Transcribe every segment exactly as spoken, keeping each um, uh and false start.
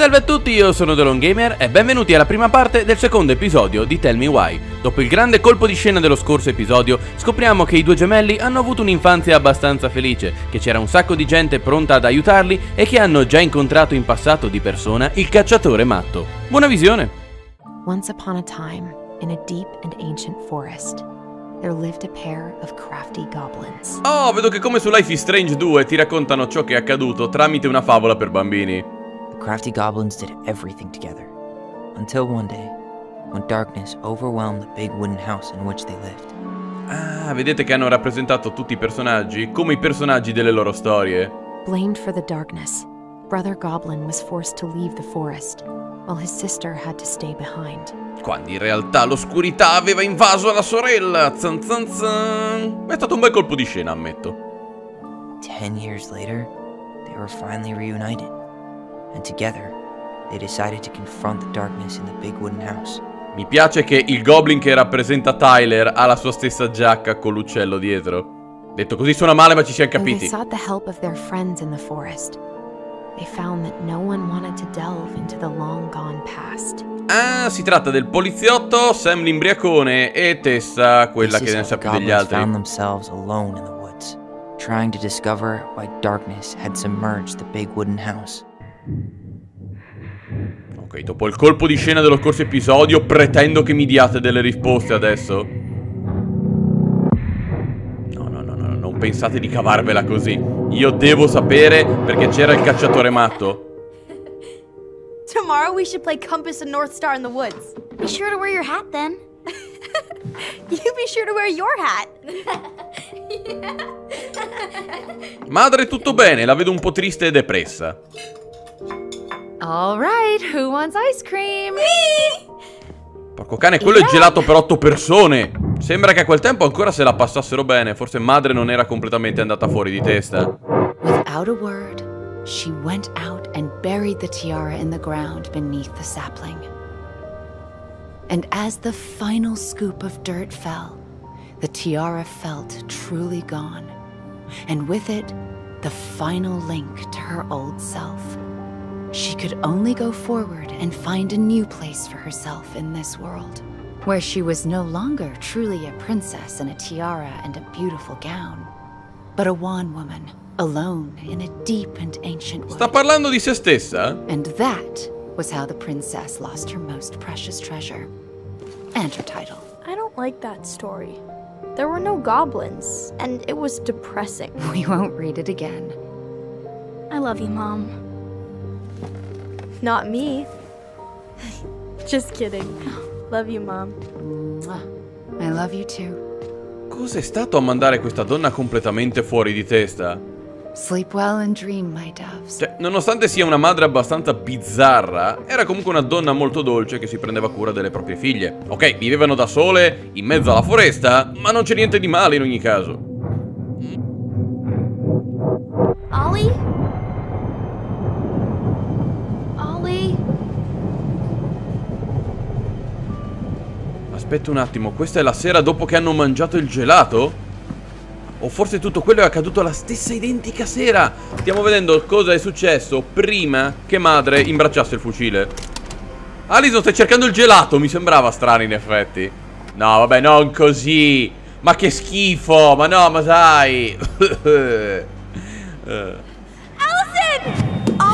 Salve a tutti, io sono TheLongGamer e benvenuti alla prima parte del secondo episodio di Tell Me Why. Dopo il grande colpo di scena dello scorso episodio, scopriamo che i due gemelli hanno avuto un'infanzia abbastanza felice, che c'era un sacco di gente pronta ad aiutarli e che hanno già incontrato in passato di persona il cacciatore matto. Buona visione! Once upon a time, in a deep and ancient forest, there lived a pair of crafty goblins. Oh, vedo che come su Life is Strange due ti raccontano ciò che è accaduto tramite una favola per bambini. The crafty goblins did everything together, until one day, when darkness overwhelmed the big wooden house in which they lived. Ah, vedete che hanno rappresentato tutti i personaggi come i personaggi delle loro storie. Blamed for the darkness, brother Goblin was forced to leave the forest, while his sister had to stay behind. Quando in realtà l'oscurità aveva invaso la sorella. Zan zan zan. È stato un bel colpo di scena, ammetto. Ten years later, they were finally reunited. And together, they decided to confront the darkness in the big wooden house. Mi piace che il goblin che rappresenta Tyler ha la sua stessa giacca con l'uccello dietro. Detto così suona male, ma ci siamo capiti. They sought the help of their friends in the forest. They found that no one wanted to delve into the long gone past. Ah, si tratta del poliziotto, Sam l'imbriacone e Tessa, quella che ne sapeva degli altri. Found themselves alone in the woods, trying to discover why darkness had submerged the big wooden house. Ok, dopo il colpo di scena dello scorso episodio pretendo che mi diate delle risposte adesso. No, no, no, no, non pensate di cavarvela così. Io devo sapere perché c'era il cacciatore matto. Tomorrow we should play Compass and North Star in the woods. Be sure to wear your hat then. You be sure to wear your hat. Madre, tutto bene, la vedo un po' triste e depressa. All right, who wants ice cream? Porco cane, quello yeah. È gelato per otto persone. Sembra che a quel tempo ancora se la passassero bene. Forse madre non era completamente andata fuori di testa. Without a word, she went out and buried the tiara in the ground beneath the sapling. And as the final scoop of dirt fell, the tiara felt truly gone. And with it, the final link to her old self. She could only go forward and find a new place for herself in this world, where she was no longer truly a princess in a tiara and a beautiful gown, but a wan woman alone in a deep and ancient wood. Sta parlando di se stessa? And that was how the princess lost her most precious treasure and her title. I don't like that story. There were no goblins, and it was depressing. We won't read it again. I love you, Mom. Not me. Just kidding. Love you, Mom. I love you too. Cos'è stato a mandare questa donna completamente fuori di testa? Sleep well and dream, my doves. Cioè, nonostante sia una madre abbastanza bizzarra, era comunque una donna molto dolce che si prendeva cura delle proprie figlie. Ok, vivevano da sole in mezzo alla foresta, ma non c'è niente di male in ogni caso. Ollie? Aspetta un attimo, questa è la sera dopo che hanno mangiato il gelato? O forse tutto quello è accaduto la stessa identica sera? Stiamo vedendo cosa è successo prima che madre imbracciasse il fucile. Alison, stai cercando il gelato? Mi sembrava strano in effetti. No, vabbè, non così. Ma che schifo, ma no, ma dai. Alison!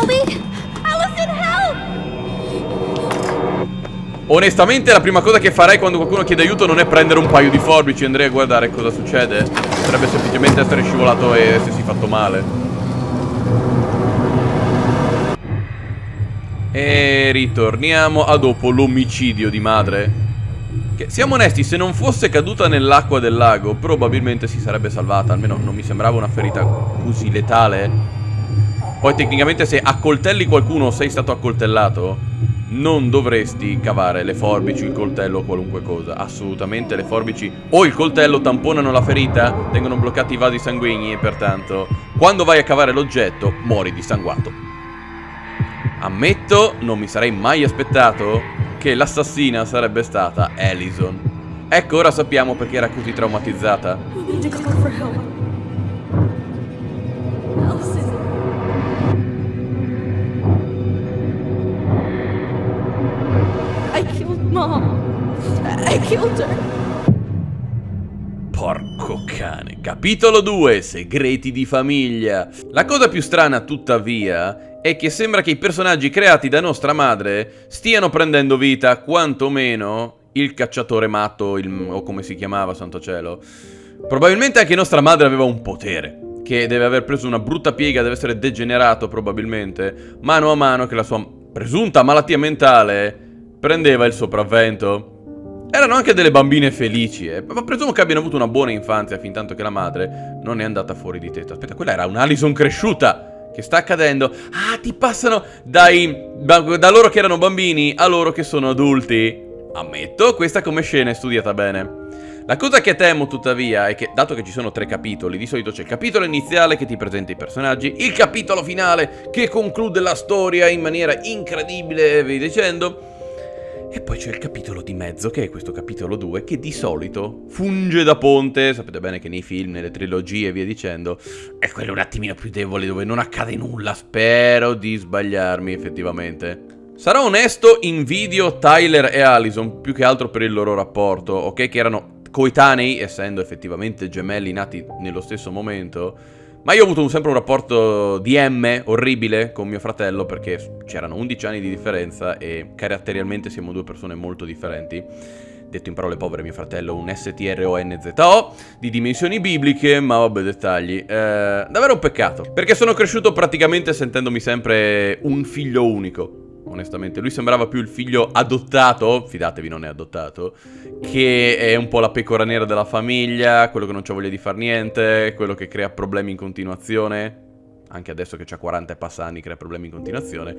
Ollie! Alison, help! Onestamente la prima cosa che farei quando qualcuno chiede aiuto non è prendere un paio di forbici. Andrei a guardare cosa succede. Potrebbe semplicemente essere scivolato e essersi fatto male. E ritorniamo a dopo l'omicidio di madre, che, siamo onesti, se non fosse caduta nell'acqua del lago probabilmente si sarebbe salvata. Almeno non mi sembrava una ferita così letale. Poi tecnicamente se accoltelli qualcuno o sei stato accoltellato, non dovresti cavare le forbici, il coltello o qualunque cosa. Assolutamente le forbici o il coltello tamponano la ferita, tengono bloccati i vasi sanguigni e pertanto quando vai a cavare l'oggetto muori dissanguato. Ammetto, non mi sarei mai aspettato che l'assassina sarebbe stata Alison. Ecco, ora sappiamo perché era così traumatizzata. No! I killed her! Porco cane. Capitolo due. Segreti di famiglia. La cosa più strana, tuttavia, è che sembra che i personaggi creati da nostra madre stiano prendendo vita, quantomeno il cacciatore matto, il, o come si chiamava, santo cielo. Probabilmente anche nostra madre aveva un potere, che deve aver preso una brutta piega, deve essere degenerato probabilmente, mano a mano che la sua presunta malattia mentale prendeva il sopravvento. Erano anche delle bambine felici, eh, ma presumo che abbiano avuto una buona infanzia, fin tanto che la madre non è andata fuori di testa. Aspetta, quella era un'Alison cresciuta! Che sta accadendo? Ah, ti passano dai, da loro che erano bambini a loro che sono adulti. Ammetto, questa come scena è studiata bene. La cosa che temo, tuttavia, è che, dato che ci sono tre capitoli, di solito c'è il capitolo iniziale che ti presenta i personaggi, il capitolo finale che conclude la storia in maniera incredibile, vi dicendo, e poi c'è il capitolo di mezzo, che è questo capitolo due, che di solito funge da ponte. Sapete bene che nei film, nelle trilogie e via dicendo, è quello un attimino più debole, dove non accade nulla. Spero di sbagliarmi effettivamente. Sarò onesto, invidio Tyler e Alison, più che altro per il loro rapporto, ok? Che erano coetanei, essendo effettivamente gemelli nati nello stesso momento. Ma io ho avuto sempre un rapporto di M orribile con mio fratello, perché c'erano undici anni di differenza e caratterialmente siamo due persone molto differenti. Detto in parole povere, mio fratello un S T R O N Z O di dimensioni bibliche, ma vabbè, dettagli. Eh, davvero un peccato, perché sono cresciuto praticamente sentendomi sempre un figlio unico, onestamente. Lui sembrava più il figlio adottato, fidatevi non è adottato, che è un po' la pecora nera della famiglia, quello che non c'ha voglia di far niente, quello che crea problemi in continuazione. Anche adesso che c'ha quaranta e passa anni crea problemi in continuazione.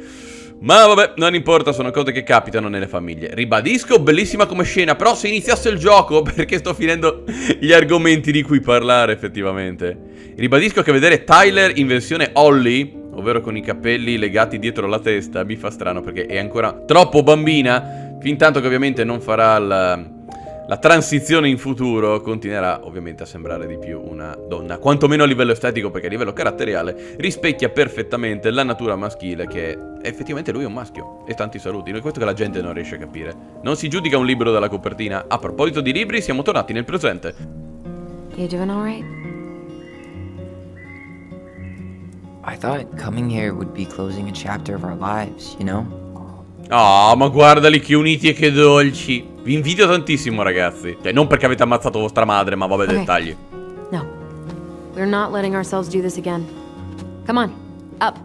Ma vabbè, non importa, sono cose che capitano nelle famiglie. Ribadisco, bellissima come scena, però se iniziasse il gioco, perché sto finendo gli argomenti di cui parlare effettivamente. Ribadisco che vedere Tyler in versione Holly, ovvero con i capelli legati dietro la testa, mi fa strano perché è ancora troppo bambina. Fin tanto che ovviamente non farà la, la transizione in futuro, continuerà ovviamente a sembrare di più una donna, quantomeno a livello estetico, perché a livello caratteriale rispecchia perfettamente la natura maschile, che effettivamente lui è un maschio. E tanti saluti, è questo che la gente non riesce a capire. Non si giudica un libro dalla copertina. A proposito di libri, siamo tornati nel presente. You doing all right? I thought coming here would be closing a chapter of our lives, you know? Ah, oh, ma guardali che uniti e che dolci. Vi invidio tantissimo, ragazzi. Cioè, non perché avete ammazzato vostra madre, ma vabbè, okay. Dettagli. No. We're not letting ourselves do this again. Come on, up.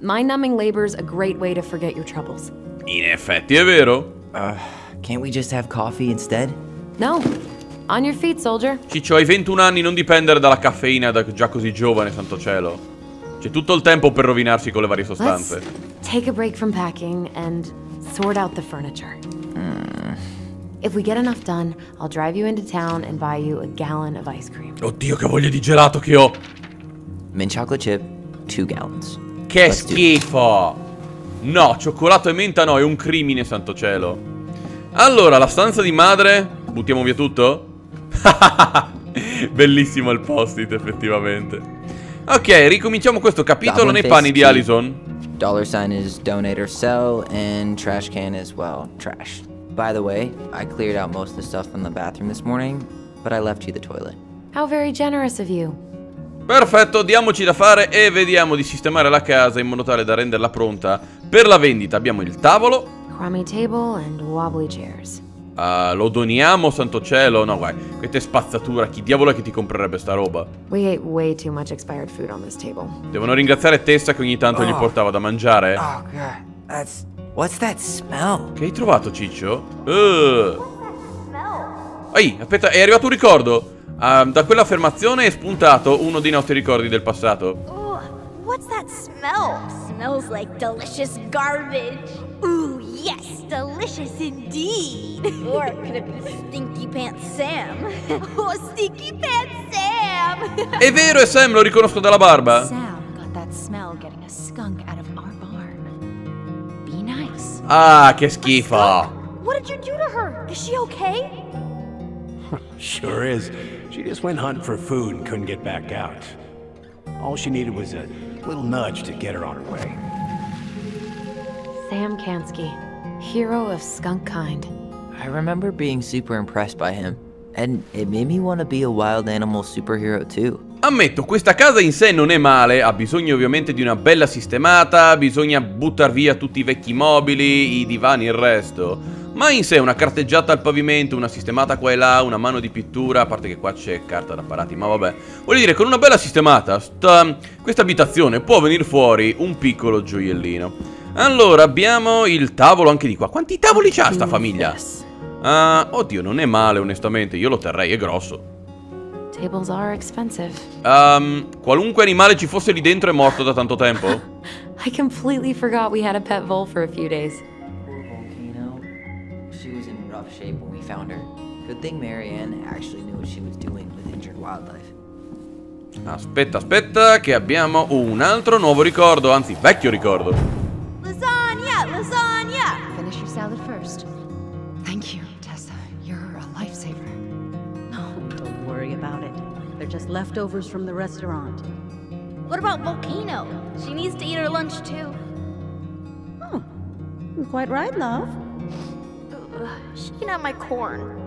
My numbing labor's a great way to forget your troubles. In effetti è vero. Uh, can't we just have coffee instead? No. On your feet, soldier. Ciccio, hai ventuno anni, non dipendere dalla caffeina da già così giovane, santo cielo. C'è tutto il tempo per rovinarsi con le varie sostanze. Take a break from packing and sort out the furniture. Mm. If we get enough done, I'll drive you into town and buy you a gallon of ice cream. Oddio, che voglia di gelato che ho. Mint chocolate chip, two gallons. Che Let's schifo. No, cioccolato e menta no, è un crimine, santo cielo. Allora, la stanza di madre, buttiamo via tutto? Bellissimo il post-it effettivamente. Ok, ricominciamo questo capitolo nei panni di Alison. Dollar sign is donate or sell and trash can as well. Trash. By the way, I cleared out most of the stuff in the bathroom this morning, but I left you the toilet. How very generous of you. Perfetto, diamoci da fare e vediamo di sistemare la casa in modo tale da renderla pronta per la vendita. Abbiamo il tavolo. Crummy table and wobbly chairs. Uh, lo doniamo, santo cielo. No, guai, questa è spazzatura. Chi diavolo è che ti comprerebbe sta roba? We ate way too much expired food on this table. Devono ringraziare Tessa che ogni tanto oh. gli portava da mangiare. Oh, God. That's... What's that smell? Che hai trovato, Ciccio? Uh. Ehi, aspetta, è arrivato un ricordo. Uh, da quell'affermazione è spuntato uno dei nostri ricordi del passato. Oh, what's that smell? Smells like delicious garbage. Ooh, yes, delicious indeed. Or could it be Stinky Pants Sam? Oh, Stinky Pants Sam! È vero, è Sam, lo riconosco dalla barba. Sam got that smell getting a skunk out of our barn. Be nice. Ah, che schifo. What did you do to her? Is she okay? Sure is. She just went hunting for food and couldn't get back out. All she needed was a little nudge to get her on her way. Sam Kanski, hero of skunk kind. I remember being super impressed by him, and it made me want to be a wild animal superhero too. Ammetto, questa casa in sé non è male, ha bisogno ovviamente di una bella sistemata, bisogna buttar via tutti i vecchi mobili, i divani e il resto. Ma in sé una carteggiata al pavimento, una sistemata qua e là, una mano di pittura, a parte che qua c'è carta da parati, ma vabbè. Voglio dire, con una bella sistemata, sta, questa abitazione può venire fuori un piccolo gioiellino. Allora, abbiamo il tavolo anche di qua. Quanti tavoli c'ha sta famiglia? Uh, oddio, non è male onestamente, io lo terrei, è grosso. Um, qualunque animale ci fosse lì dentro è morto da tanto tempo. I completely forgot we had a pet vole for a few days. Poor Volcano. She was in rough shape when we found her. Good thing Marianne actually knew what she was doing with injured wildlife. Aspetta, aspetta, che abbiamo un altro nuovo ricordo, anzi vecchio ricordo. Lasagna, lasagna. Finish your salad first. Thank you, Tessa. You're a lifesaver. About it. They're just leftovers from the restaurant. What about Volcano? She needs to eat her lunch too. Oh, you're quite right, love. Uh, she can have my corn.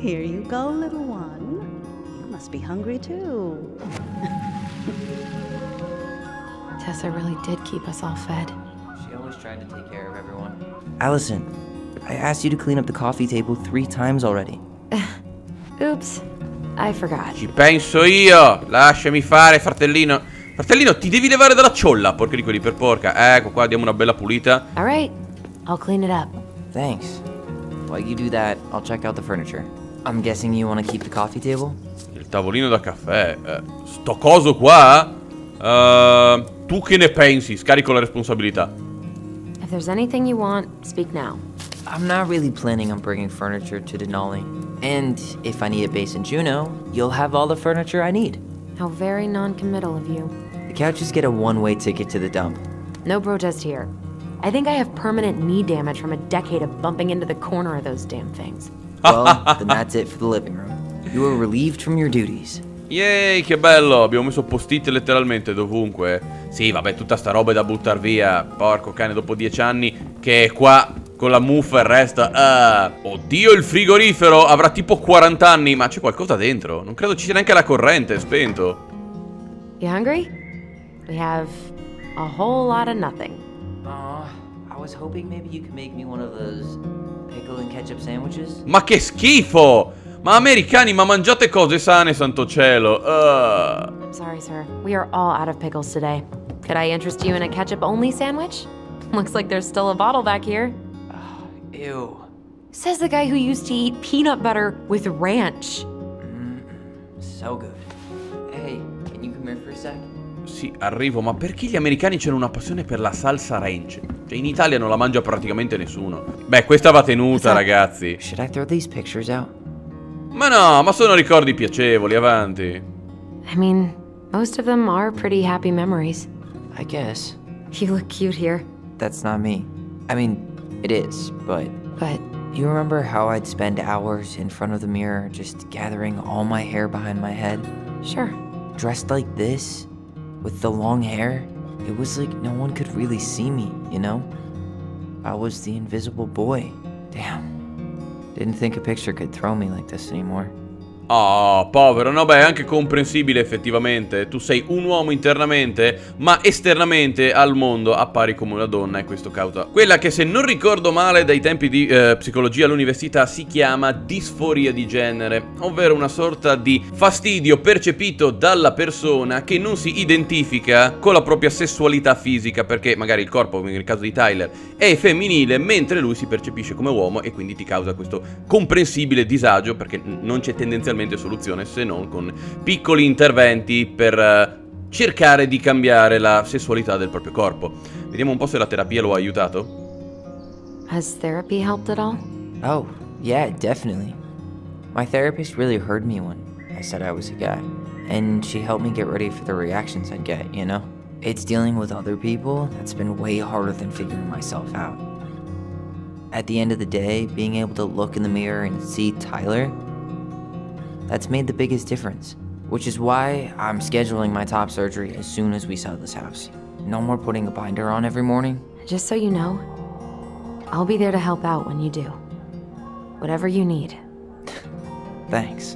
Here you go, little one. You must be hungry too. Tessa really did keep us all fed. She always tried to take care of everyone. Allison, I asked you to clean up the coffee table three times already. Oops, I forgot. Ci penso io. Lasciami fare, fratellino. Fratellino, ti devi levare dalla ciolla. Porca di quelli per porca. Ecco qua, diamo una bella pulita. All right, I'll clean it up. Thanks. While you do that, I'll check out the furniture. I'm guessing you want to keep the coffee table? Il tavolino da caffè. Eh, sto coso qua. Uh, tu che ne pensi? Scarico la responsabilità. If there's anything you want, speak now. I'm not really planning on bringing furniture to Denali. And if I need a base in Juno, you'll have all the furniture I need. How very non-committal of you. The couches get a one-way ticket to the dump. No protest here. I think I have permanent knee damage from a decade of bumping into the corner of those damn things. Well, then that's it for the living room. You are relieved from your duties. Yay, che bello! Abbiamo messo post-it letteralmente dovunque. Sì, vabbè, tutta sta roba è da buttar via. Porco cane, dopo dieci anni che è qua... Con la muffa e resta. Uh. Oddio, il frigorifero avrà tipo quaranta anni. Ma c'è qualcosa dentro. Non credo ci sia neanche la corrente. È spento. You hungry? We have a whole lot of nothing. Uh, I was hoping maybe you could make me one of those pickle and ketchup sandwiches. Ma che schifo! Ma americani, ma mangiate cose sane, santo cielo. Uh. I'm sorry, sir. We are all out of pickles today. Could I interest you in a ketchup only sandwich? Looks like there's still a bottle back here. Ew. Says the guy who used to eat peanut butter with ranch. Mm, so good. Hey, can you come here for a sec? Sì, arrivo, ma perché gli americani c'hanno una passione per la salsa ranch? Cioè, in Italia non la mangia praticamente nessuno. Beh, questa va tenuta, ragazzi. Should I throw these pictures out? Ma no, ma sono ricordi piacevoli, avanti. I mean, most of them are pretty happy memories. I guess. You look cute here. That's not me. I mean... It is, but... But... You remember how I'd spend hours in front of the mirror just gathering all my hair behind my head? Sure. Dressed like this, with the long hair, it was like no one could really see me, you know? I was the invisible boy. Damn. Didn't think a picture could throw me like this anymore. Oh, povero, no beh, è anche comprensibile effettivamente. Tu sei un uomo internamente, ma esternamente al mondo appari come una donna e questo causa quella che, se non ricordo male, dai tempi di eh, psicologia all'università si chiama disforia di genere, ovvero una sorta di fastidio percepito dalla persona che non si identifica con la propria sessualità fisica, perché magari il corpo, come nel caso di Tyler, è femminile mentre lui si percepisce come uomo e quindi ti causa questo comprensibile disagio perché non c'è tendenzialmente soluzione se non con piccoli interventi per uh, cercare di cambiare la sessualità del proprio corpo. Vediamo un po' se la terapia lo ha aiutato. Has therapy helped at all? Oh, yeah, definitely. My therapist really heard me when I said I was a guy, and she helped me get ready for the reactions I'd get, you know? It's dealing with other people that's been way harder than figuring myself out. At the end of the day, being able to look in the mirror and see Tyler, that's made the biggest difference, which is why I'm scheduling my top surgery as soon as we sell this house. No more putting a binder on every morning. Just so you know, I'll be there to help out when you do. Whatever you need. Thanks.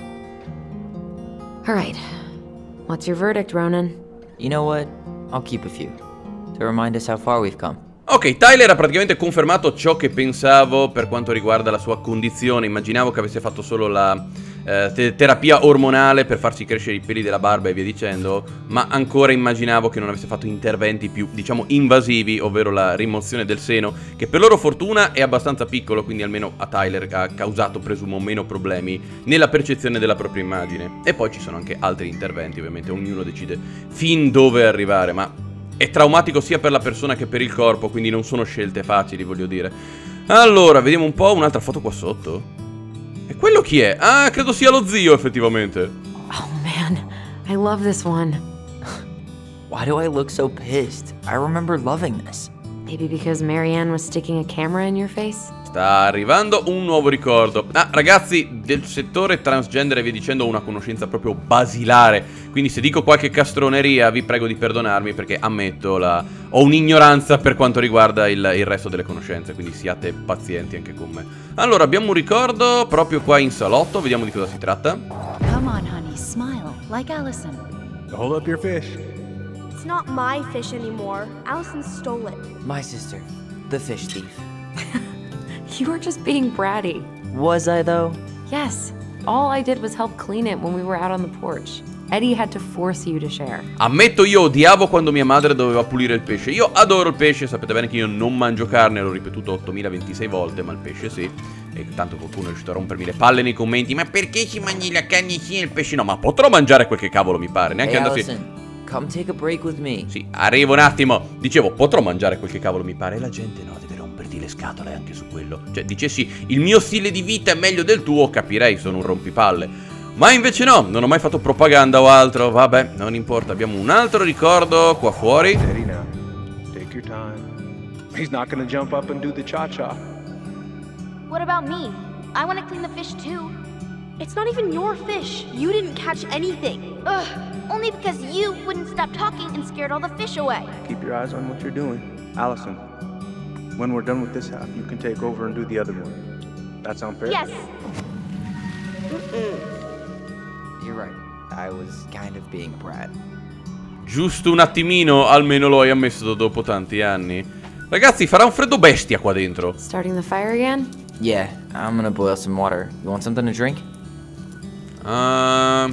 All right. What's your verdict, Ronan? You know what? I'll keep a few. To remind us how far we've come. Ok, Tyler ha praticamente confermato ciò che pensavo per quanto riguarda la sua condizione. Immaginavo che avesse fatto solo la eh, te terapia ormonale per farsi crescere i peli della barba e via dicendo, ma ancora immaginavo che non avesse fatto interventi più, diciamo, invasivi, ovvero la rimozione del seno, che per loro fortuna è abbastanza piccolo, quindi almeno a Tyler ha causato, presumo, meno problemi nella percezione della propria immagine. E poi ci sono anche altri interventi, ovviamente, ognuno decide fin dove arrivare, ma... è traumatico sia per la persona che per il corpo, quindi non sono scelte facili, voglio dire. Allora, vediamo un po' un'altra foto qua sotto. E quello chi è? Ah, credo sia lo zio, effettivamente. Oh man, I love this one. Why do I look so pissed? I remember loving this. Maybe because Marianne was sticking a camera in your face? Sta arrivando un nuovo ricordo. Ah, ragazzi, del settore transgender e via dicendo ho una conoscenza proprio basilare, quindi se dico qualche castroneria vi prego di perdonarmi, perché ammetto la... ho un'ignoranza per quanto riguarda il, il resto delle conoscenze, quindi siate pazienti anche con me. Allora, abbiamo un ricordo proprio qua in salotto, vediamo di cosa si tratta. Come on, honey, smile, like Allison. Hold up your fish. It's not my fish anymore. Allison stole it. My sister, the fish thief. You were just being bratty. Was I though? Yes. All I did was help clean it when we were out on the porch. Eddie had to force you to share. Ammetto, io odiavo quando mia madre doveva pulire il pesce. Io adoro il pesce, sapete bene che io non mangio carne, l'ho ripetuto ottomilaventisei volte, ma il pesce sì. E tanto qualcuno è riuscito a rompermi le palle nei commenti. Ma perché ci mangi la carne sì e il pesce no? Ma potrò mangiare quel che cavolo mi pare, neanche hey, andarsi... Come take a break with me. Sì, arrivo un attimo. Dicevo, potrò mangiare quel che cavolo mi pare. E la gente no, deve romperti le scatole anche su quello. Cioè, dicessi, il mio stile di vita è meglio del tuo, capirei, sono un rompipalle. Ma invece no, non ho mai fatto propaganda o altro. Vabbè, non importa, abbiamo un altro ricordo qua fuori. Take your time. He's not gonna jump up and do the cha-cha. What about me? I wanna clean the fish too. It's not even your fish. You didn't catch anything. Ugh, only because you wouldn't stop talking and scared all the fish away. Keep your eyes on what you're doing. Allison, when we're done with this half, you can take over and do the other one. That sound fair? Yes. Mm-mm. You're right. I was kind of being a brat. Giusto un attimino, almeno lo hai ammesso dopo tanti anni. Ragazzi, farà un freddo bestia qua dentro. Starting the fire again? Yeah, I'm gonna boil some water. You want something to drink? Uh,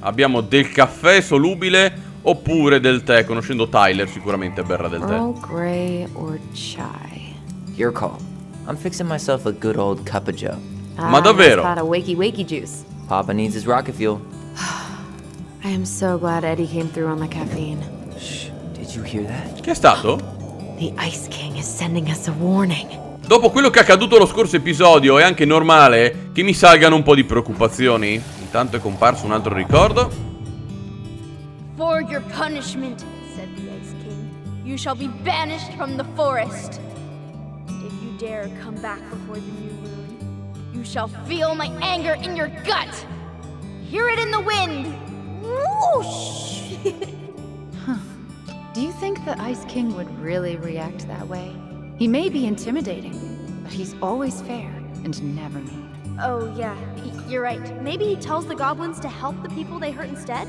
abbiamo del caffè solubile oppure del tè. Conoscendo Tyler sicuramente berrà del tè. Earl Grey or chai. Your call. I'm fixing myself a good old cup of joe. Ah, ma davvero? A wakey wakey juice. Papa needs his rocket fuel. I am so glad Eddie came through on the caffeine. Shh, did you hear that? Che è stato? The Ice King is sending us a warning. Dopo quello che è accaduto lo scorso episodio è anche normale che mi salgano un po' di preoccupazioni. Intanto è comparso un altro ricordo. For your punishment, said the Ice King, you shall be banished from the forest. If you dare come back before the new moon, you shall feel my anger in your gut. Hear it in the wind. Whoosh. Huh. Do you think the Ice King would really react that way? He may be intimidating, but he's always fair and never mean. Oh yeah, you're right. Maybe he tells the goblins to help the people they hurt instead?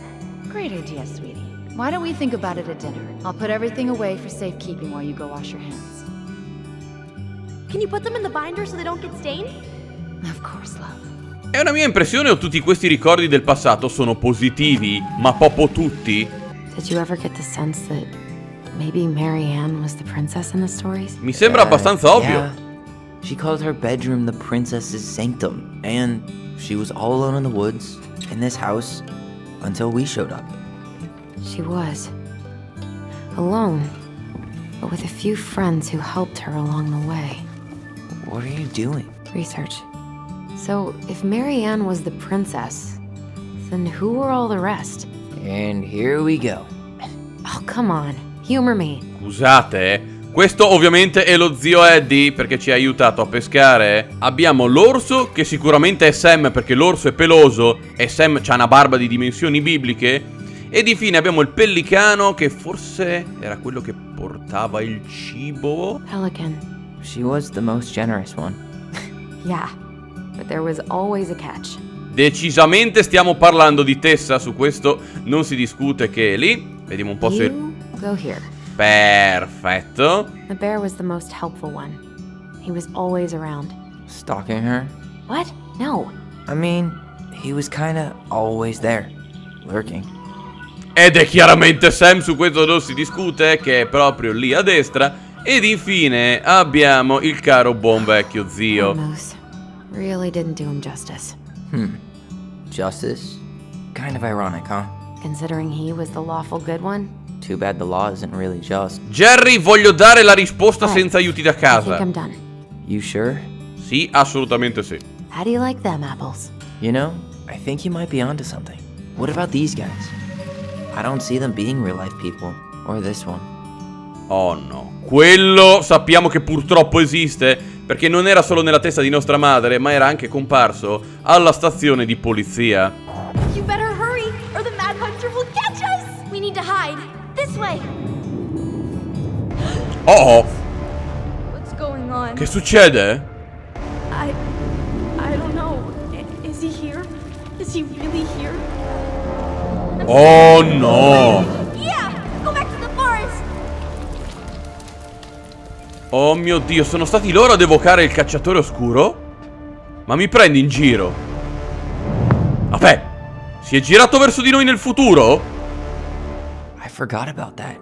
Great idea, sweetie. Why don't we think about it at dinner? I'll put everything away for safekeeping while you go wash your hands. Can you put them in the binder so they don't get stained? Of course, love. È una mia impressione o tutti questi ricordi del passato sono positivi, ma poco tutti? Did you ever get the sense that maybe Marianne was the princess in the stories? Mi sembra abbastanza uh, ovvio. Yeah. She called her bedroom the princess's sanctum, and she was all alone in the woods, in this house, until we showed up. She was alone, but with a few friends who helped her along the way. What are you doing? Research. So, if Marianne was the princess, then who were all the rest? And here we go. Oh, come on. Humor me. Scusate, questo ovviamente è lo zio Eddie perché ci ha aiutato a pescare. Abbiamo l'orso che sicuramente è Sam perché l'orso è peloso e Sam c'ha una barba di dimensioni bibliche. E di fine abbiamo il pellicano che forse era quello che portava il cibo. Pelican. She was the most generous one. Yeah, but there was always a catch. Decisamente stiamo parlando di Tessa, su questo non si discute che è lì. Vediamo un po' se... Go here. Perfetto. The bear was the most helpful one. He was always around. Stalking her? What? No. I mean, he was kinda always there, lurking. Ed è chiaramente Sam, su questo non si discute, che è proprio lì a destra. Ed infine abbiamo il caro buon vecchio zio. Really didn't do him justice. Hmm. Justice? Kind of ironic, huh? Considering he was the lawful good one. Too bad the law isn't really just. Jerry, voglio dare la risposta senza aiuti da casa. I think I'm done. You sure? Sì, assolutamente sì. How do you like them apples? You know, I think you might be onto something. What about these guys? I don't see them being real life people. Or this one. Oh no. Quello sappiamo che purtroppo esiste, perché non era solo nella testa di nostra madre, ma era anche comparso alla stazione di polizia. You better hurry, or the mad hunter will catch us. We need to hide. This way. Oh oh. What's going on? Che succede? I I don't know. Is he here? Is he really here? I'm oh sorry. No. Oh mio Dio, sono stati loro ad evocare il cacciatore oscuro? Ma mi prendi in giro? Vabbè, si è girato verso di noi nel futuro? I forgot about that.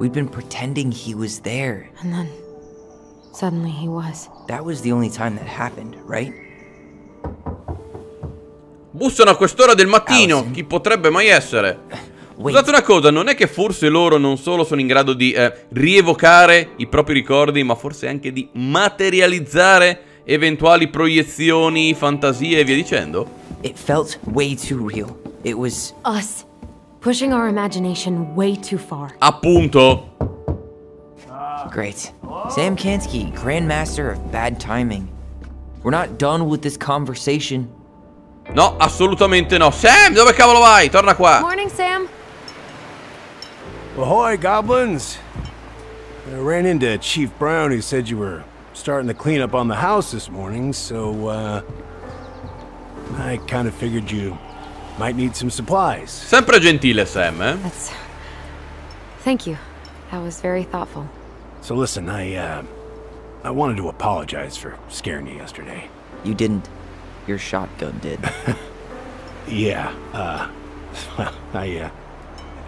We'd been pretending he was there. And then suddenly he was. That was the only time that happened, right? Bussano a quest'ora del mattino, Allison. Chi potrebbe mai essere? Scusate una cosa, non è che forse loro non solo sono in grado di eh, rievocare i propri ricordi, ma forse anche di materializzare eventuali proiezioni, fantasie e via dicendo? It felt way too real. It was us pushing our imagination way too far. Appunto. Great. Sam Kanski, grandmaster of bad timing. We're not done with this conversation. No, assolutamente no. Sam, dove cavolo vai? Torna qua. Morning, Sam. Ahoy, goblins! I ran into Chief Brown, who said you were starting the cleanup on the house this morning, so, uh... I kind of figured you might need some supplies. Sempre gentile, Sam, eh? That's... Thank you. That was very thoughtful. So listen, I, uh... I wanted to apologize for scaring you yesterday. You didn't. Your shotgun did. Yeah, uh... I, uh...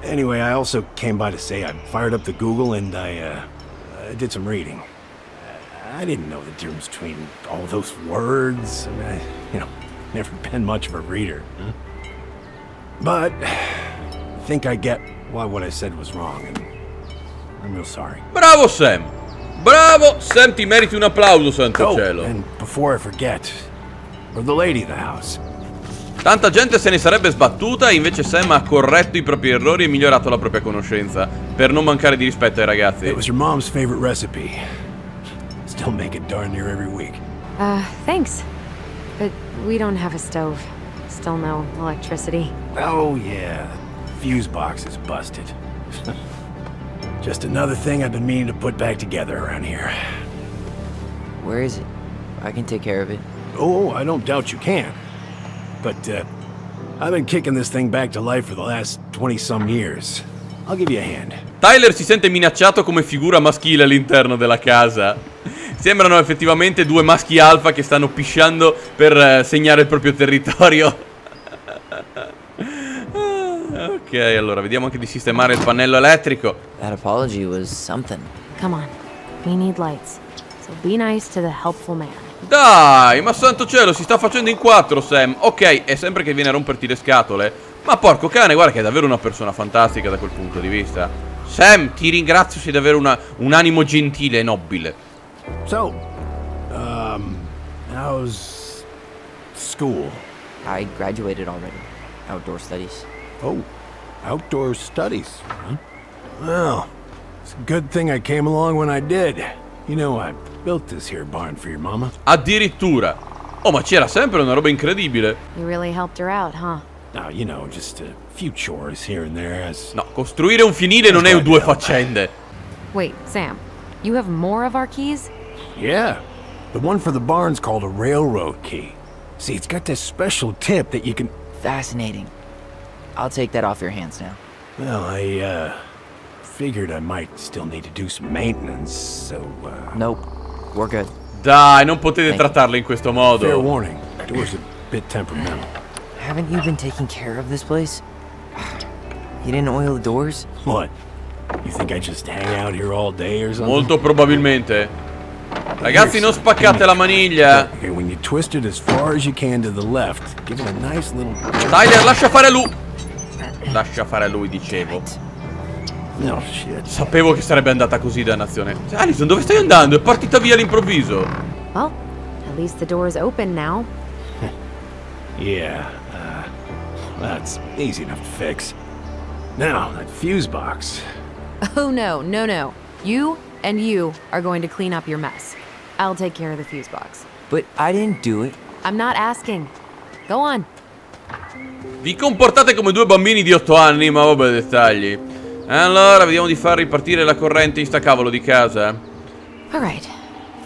Anyway, I also came by to say I fired up the Google and I, uh, I did some reading. I didn't know the difference between all those words. I mean, I, you know, never been much of a reader. Huh? But I think I get why what I said was wrong, and I'm real sorry. Bravo, Sam! Bravo, Sam, ti meriti un applauso, santo oh, cielo. And before I forget, or the lady of the house. Tanta gente se ne sarebbe sbattuta, invece Sam ha corretto i propri errori e migliorato la propria conoscenza, per non mancare di rispetto ai ragazzi. It was your mom's favorite recipe. Still make it darn near every week. Uh, thanks. But we don't have a stove. Still no electricity. Oh yeah, fuse box is busted. Just another thing I've been meaning to put back together around here. Where is it? I can take care of it. Oh, I don't doubt you can. But uh, I've been kicking this thing back to life for the last twenty some years. I'll give you a hand. Tyler si sente minacciato come figura maschile all'interno della casa. Sembrano effettivamente due maschi alfa che stanno pisciando per eh, segnare il proprio territorio. Ok, allora vediamo anche di sistemare il pannello elettrico. That apology was something. Come on. We need lights. So be nice to the helpful man. Dai, ma santo cielo, si sta facendo in quattro, Sam. Ok, è sempre che viene a romperti le scatole. Ma porco cane, guarda che è davvero una persona fantastica da quel punto di vista. Sam, ti ringrazio, sei davvero una, un animo gentile e nobile. So, um, how's school? I graduated already. Outdoor studies. Oh, outdoor studies. Huh? Well, it's a good thing I came along when I did. You know, I built this here barn for your mama. Addirittura. Oh, ma c'era sempre una roba incredibile. You really helped her out, huh? No, you know, just a few chores here and there. As... No, costruire un finile non è due faccende. Wait, Sam, you have more of our keys? Yeah. The one for the barn's called a railroad key. See, it's got this special tip that you can... Fascinating. I'll take that off your hands now. Well, I, uh... figured I might still need to do some maintenance, so, uh... Nope. We're good. Dai, non potete trattarla in questo modo. Fair warning. The door's a bit temperamental. Haven't you been taking care of this place? You didn't oil the doors? What? You think I just hang out here all day or something? Molto probabilmente. Ragazzi, non spaccate la maniglia. Okay, when you twist it as far as you can to the left, give it a nice little... Tyler, lascia fare a lui. Lascia fare a lui, dicevo. No, shit. Sapevo che sarebbe andata così, dannazione. Alison, dove stai andando? È partita via all'improvviso. Well, at least the door is open now. Yeah. Uh, that's easy enough to fix. Now, that fuse box. Oh no, no, no. You and you are going to clean up your mess. I'll take care of the fuse box. But I didn't do it. I'm not asking. Go on. Vi comportate come due bambini di otto anni, ma vabbè, dettagli. Allora, vediamo di far ripartire la corrente in sta cavolo di casa. All right.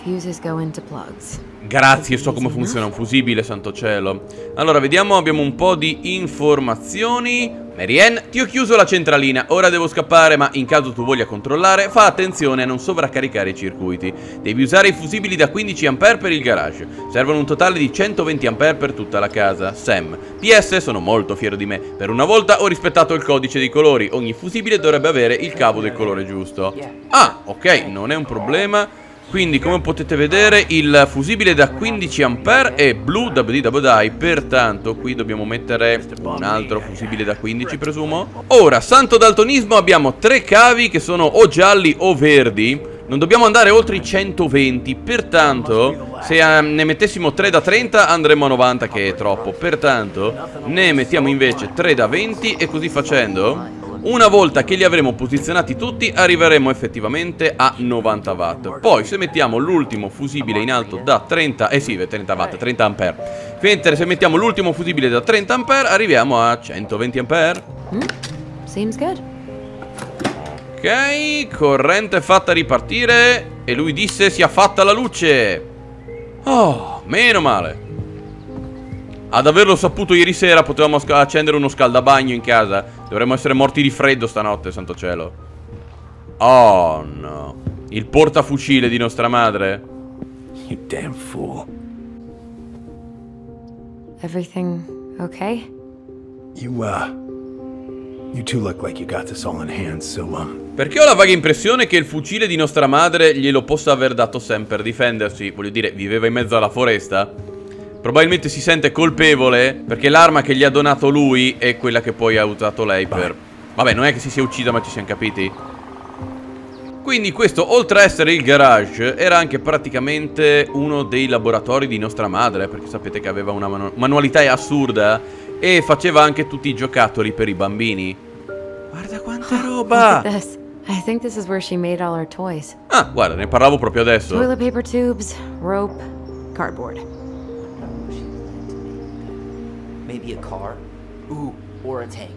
Fuses go into plugs. Grazie, so come funziona un fusibile, santo cielo. Allora, vediamo, abbiamo un po' di informazioni. Marianne, ti ho chiuso la centralina, ora devo scappare, ma in caso tu voglia controllare, fa attenzione a non sovraccaricare i circuiti. Devi usare i fusibili da quindici ampere per il garage. Servono un totale di centoventi ampere per tutta la casa. Sam, P S, sono molto fiero di me. Per una volta ho rispettato il codice dei colori. Ogni fusibile dovrebbe avere il cavo del colore giusto. Ah, ok, non è un problema. Quindi, come potete vedere, il fusibile da quindici ampere è blu, dai, pertanto qui dobbiamo mettere un altro fusibile da quindici, presumo. Ora, santo daltonismo, abbiamo tre cavi che sono o gialli o verdi. Non dobbiamo andare oltre i centoventi, pertanto se ne mettessimo tre da trenta andremo a novanta, che è troppo. Pertanto ne mettiamo invece tre da venti e così facendo... Una volta che li avremo posizionati tutti arriveremo effettivamente a novanta watt. Poi se mettiamo l'ultimo fusibile in alto da trenta, eh sì, trenta watt, trenta ampere. Mentre se mettiamo l'ultimo fusibile da trenta ampere arriviamo a centoventi ampere. Mm, seems good. Ok, corrente fatta ripartire e lui disse sia fatta la luce. Oh, meno male. Ad averlo saputo ieri sera potevamo accendere uno scaldabagno in casa. Dovremmo essere morti di freddo stanotte, santo cielo. Oh no. Il portafucile di nostra madre. You damn fool. Everything okay? You uh You two look like you got this all in hand, so um Perché ho la vaga impressione che il fucile di nostra madre glielo possa aver dato Sam per difendersi. Voglio dire, viveva in mezzo alla foresta. Probabilmente si sente colpevole perché l'arma che gli ha donato lui è quella che poi ha usato lei per... Vabbè, non è che si sia uccisa, ma ci siamo capiti. Quindi questo, oltre a essere il garage, era anche praticamente uno dei laboratori di nostra madre, perché sapete che aveva una manu manualità assurda e faceva anche tutti i giocattoli per i bambini. Guarda quanta roba! I think this is where she made all our toys. Ah, guarda, ne parlavo proprio adesso. Toilet paper tubes, rope, cardboard. Maybe a car, ooh, or a tank.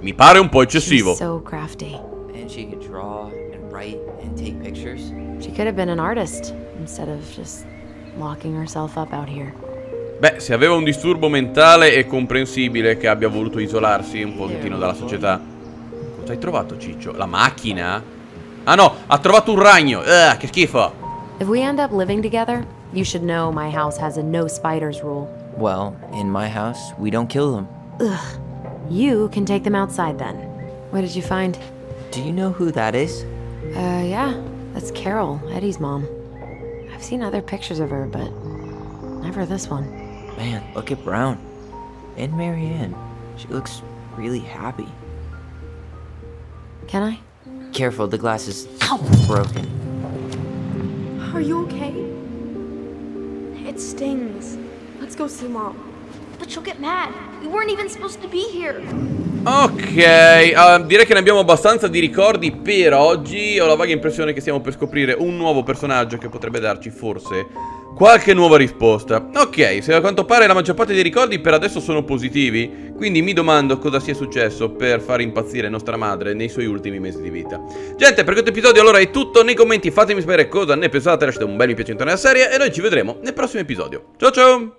Mi pare un po' eccessivo. She's so crafty. And she could draw and write and take pictures. She could have been an artist instead of just locking herself up out here. Beh, se aveva un disturbo mentale è comprensibile che abbia voluto isolarsi un pochettino dalla società. Cosa hai trovato, Ciccio? La macchina? Ah no, ha trovato un ragno. Ah, che schifo. If we end up living together, you should know my house has a no spiders rule. Well, in my house, we don't kill them. Ugh. You can take them outside then. What did you find? Do you know who that is? Uh, yeah. That's Carol, Eddie's mom. I've seen other pictures of her, but never this one. Man, look at Brown. And Marianne. She looks really happy. Can I? Careful, the glass is Ow. broken. Are you okay? It stings. Let's go see Mom. But she'll get mad. We weren't even supposed to be here. Ok, uh, direi che ne abbiamo abbastanza di ricordi per oggi. Ho la vaga impressione che stiamo per scoprire un nuovo personaggio che potrebbe darci forse qualche nuova risposta. Ok, se a quanto pare la maggior parte dei ricordi per adesso sono positivi, quindi mi domando cosa sia successo per far impazzire nostra madre nei suoi ultimi mesi di vita. Gente, per questo episodio allora è tutto. Nei commenti fatemi sapere cosa ne pensate, lasciate un bel mi piace nella serie e noi ci vedremo nel prossimo episodio. Ciao ciao!